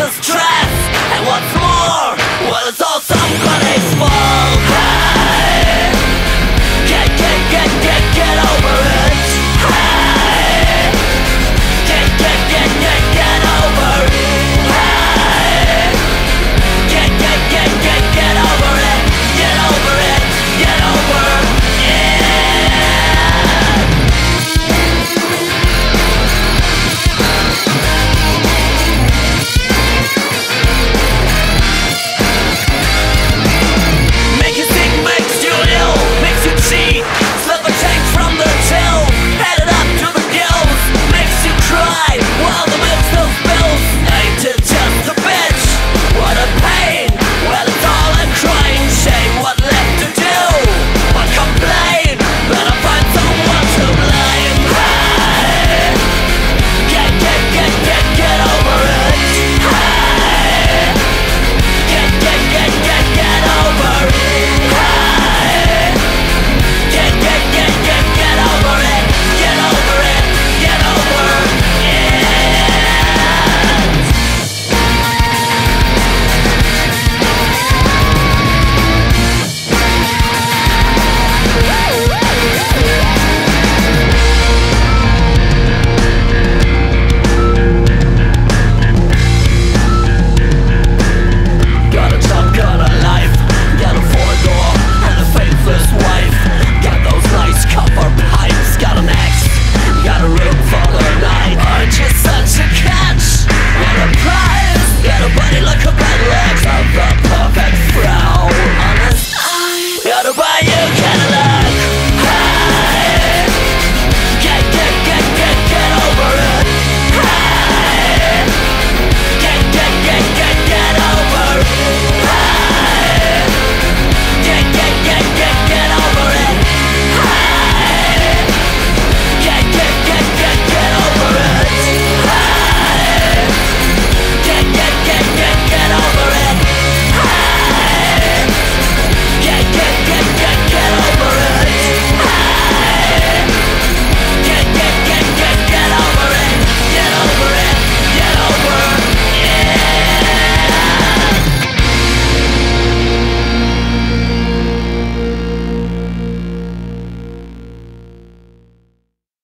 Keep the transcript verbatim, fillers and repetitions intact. is stress, and what's more, well, it's